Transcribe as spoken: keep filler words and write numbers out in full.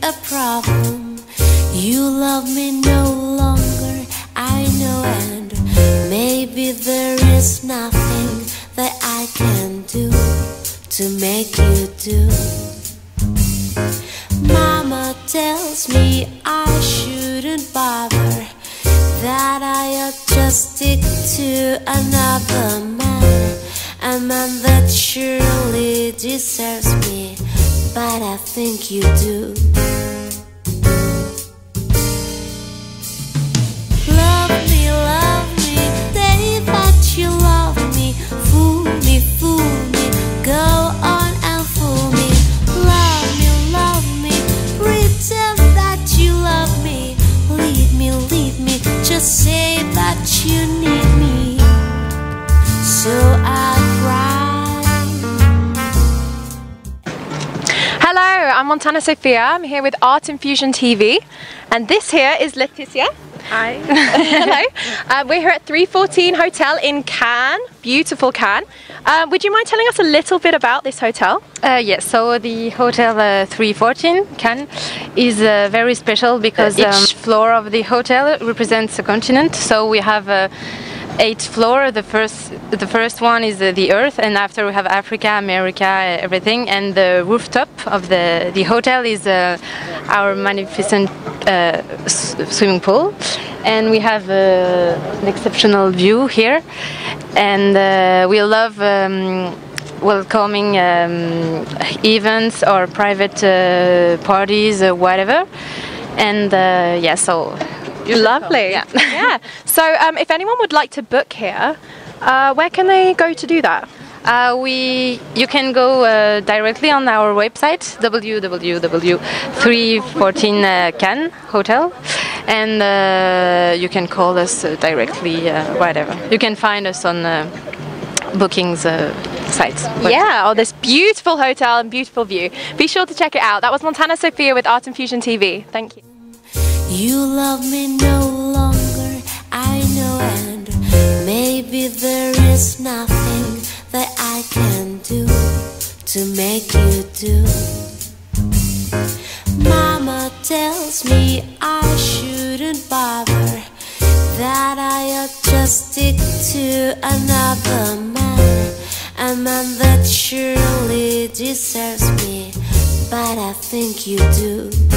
be a problem. You love me no longer, I know, and maybe there is nothing that I can do to make you do. Mama tells me I shouldn't bother, that I ought just stick to another man, a man that surely deserves me, but I think you do. Love me, love me, say that you love me, fool me, fool me, go on and fool me. Love me, love me, pretend that you love me, lead me, lead me, just say that you need me. So I Hello, I'm Montana Sophia. I'm here with Art In Fusion T V, and this here is Leticia. Hi. Hello. Uh, we're here at three fourteen Hotel in Cannes, beautiful Cannes. Uh, would you mind telling us a little bit about this hotel? Uh, yes, so the Hotel uh, three fourteen Cannes is uh, very special because uh, each um, floor of the hotel represents a continent, so we have uh, eight floor. The first, the first one is uh, the Earth, and after we have Africa, America, everything. And the rooftop of the the hotel is uh, our magnificent uh, swimming pool, and we have uh, an exceptional view here. And uh, we love um, welcoming um, events or private uh, parties or whatever. And uh, yeah, so. You're lovely. Yeah. Yeah. So um, if anyone would like to book here, uh, where can they go to do that? Uh, we, you can go uh, directly on our website, w w w dot three fourteen Cannes Hotel, and uh, you can call us uh, directly, uh, whatever. You can find us on uh, bookings uh, sites. Website. Yeah, oh, this beautiful hotel and beautiful view. Be sure to check it out. That was Montana Sophia with Art In Fusion T V. Thank you. You love me no longer, I know, and maybe there is nothing that I can do to make you do. Mama tells me I shouldn't bother, that I ought just stick to another man, a man that surely deserves me, but I think you do.